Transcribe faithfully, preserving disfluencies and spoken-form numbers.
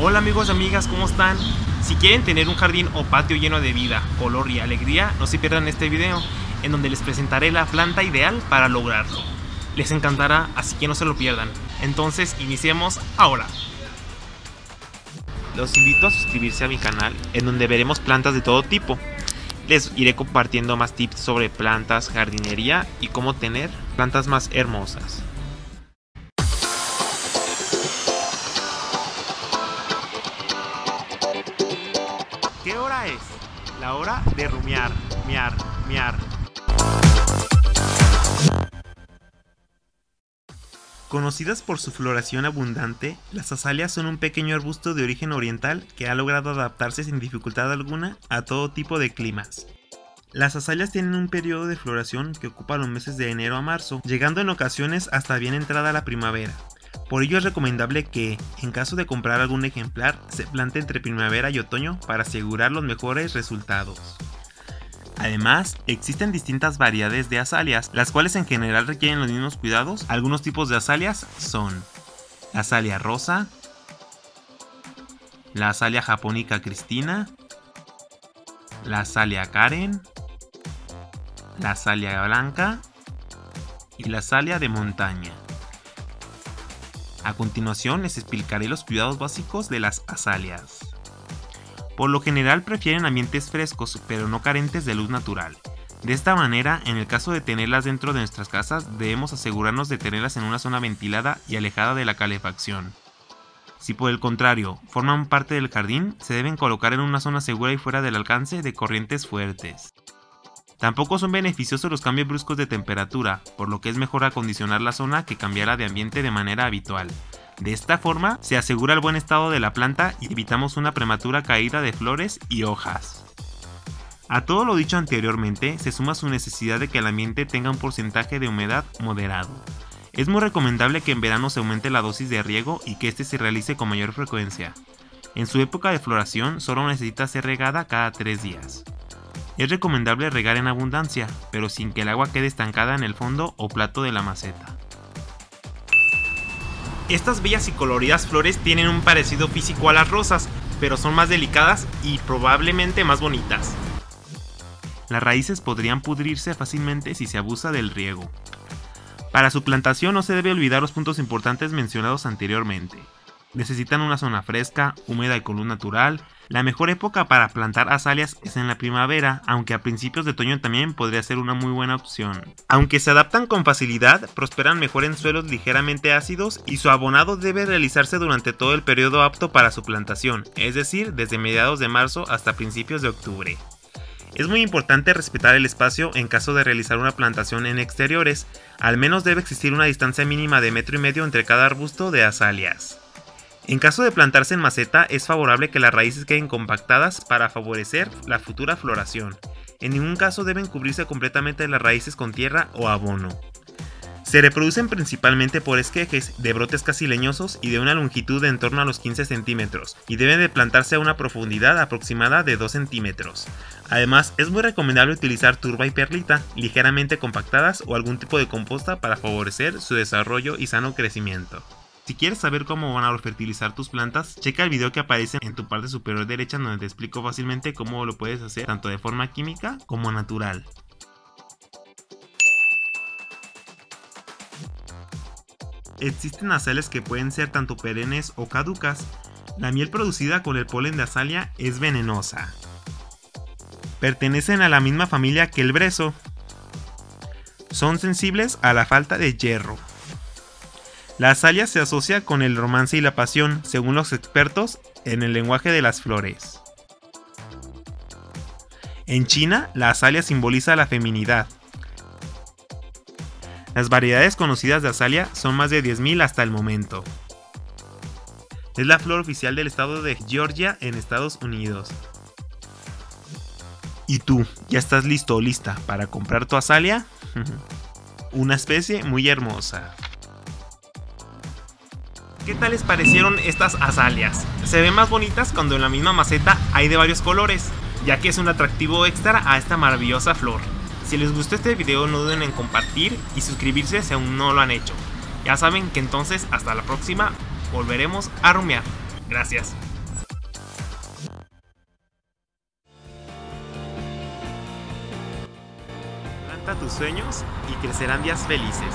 Hola amigos y amigas, ¿cómo están? Si quieren tener un jardín o patio lleno de vida, color y alegría, no se pierdan este video, en donde les presentaré la planta ideal para lograrlo. Les encantará, así que no se lo pierdan. Entonces, iniciemos ahora. Los invito a suscribirse a mi canal, en donde veremos plantas de todo tipo. Les iré compartiendo más tips sobre plantas, jardinería y cómo tener plantas más hermosas. ¿Qué hora es? La hora de rumiar, miar, miar. Conocidas por su floración abundante, las azaleas son un pequeño arbusto de origen oriental que ha logrado adaptarse sin dificultad alguna a todo tipo de climas. Las azaleas tienen un periodo de floración que ocupa los meses de enero a marzo, llegando en ocasiones hasta bien entrada la primavera. Por ello es recomendable que, en caso de comprar algún ejemplar, se plante entre primavera y otoño para asegurar los mejores resultados. Además, existen distintas variedades de azaleas, las cuales en general requieren los mismos cuidados. Algunos tipos de azaleas son la azalea rosa, la azalea japonica cristina, la azalea Karen, la azalea blanca y la azalea de montaña. A continuación les explicaré los cuidados básicos de las azaleas. Por lo general prefieren ambientes frescos, pero no carentes de luz natural. De esta manera, en el caso de tenerlas dentro de nuestras casas, debemos asegurarnos de tenerlas en una zona ventilada y alejada de la calefacción. Si por el contrario forman parte del jardín, se deben colocar en una zona segura y fuera del alcance de corrientes fuertes. Tampoco son beneficiosos los cambios bruscos de temperatura, por lo que es mejor acondicionar la zona que cambiarla de ambiente de manera habitual. De esta forma, se asegura el buen estado de la planta y evitamos una prematura caída de flores y hojas. A todo lo dicho anteriormente, se suma su necesidad de que el ambiente tenga un porcentaje de humedad moderado. Es muy recomendable que en verano se aumente la dosis de riego y que este se realice con mayor frecuencia. En su época de floración, solo necesita ser regada cada tres días. Es recomendable regar en abundancia, pero sin que el agua quede estancada en el fondo o plato de la maceta. Estas bellas y coloridas flores tienen un parecido físico a las rosas, pero son más delicadas y probablemente más bonitas. Las raíces podrían pudrirse fácilmente si se abusa del riego. Para su plantación no se debe olvidar los puntos importantes mencionados anteriormente. Necesitan una zona fresca, húmeda y con luz natural. La mejor época para plantar azaleas es en la primavera, aunque a principios de otoño también podría ser una muy buena opción. Aunque se adaptan con facilidad, prosperan mejor en suelos ligeramente ácidos y su abonado debe realizarse durante todo el periodo apto para su plantación, es decir, desde mediados de marzo hasta principios de octubre. Es muy importante respetar el espacio en caso de realizar una plantación en exteriores, al menos debe existir una distancia mínima de metro y medio entre cada arbusto de azaleas. En caso de plantarse en maceta, es favorable que las raíces queden compactadas para favorecer la futura floración. En ningún caso deben cubrirse completamente las raíces con tierra o abono. Se reproducen principalmente por esquejes, de brotes casi leñosos y de una longitud de en torno a los quince centímetros, y deben de plantarse a una profundidad aproximada de dos centímetros. Además, es muy recomendable utilizar turba y perlita, ligeramente compactadas o algún tipo de composta para favorecer su desarrollo y sano crecimiento. Si quieres saber cómo van a fertilizar tus plantas, checa el video que aparece en tu parte superior derecha donde te explico fácilmente cómo lo puedes hacer tanto de forma química como natural. Existen azaleas que pueden ser tanto perennes o caducas. La miel producida con el polen de azalea es venenosa. Pertenecen a la misma familia que el brezo. Son sensibles a la falta de hierro. La azalea se asocia con el romance y la pasión, según los expertos en el lenguaje de las flores. En China, la azalea simboliza la feminidad. Las variedades conocidas de azalea son más de diez mil hasta el momento. Es la flor oficial del estado de Georgia en Estados Unidos. ¿Y tú, ya estás listo o lista para comprar tu azalea? Una especie muy hermosa. ¿Qué tal les parecieron estas azaleas? Se ven más bonitas cuando en la misma maceta hay de varios colores, ya que es un atractivo extra a esta maravillosa flor. Si les gustó este video no duden en compartir y suscribirse si aún no lo han hecho. Ya saben que entonces hasta la próxima volveremos a rumiar. Gracias. Meta tus sueños y crecerán días felices.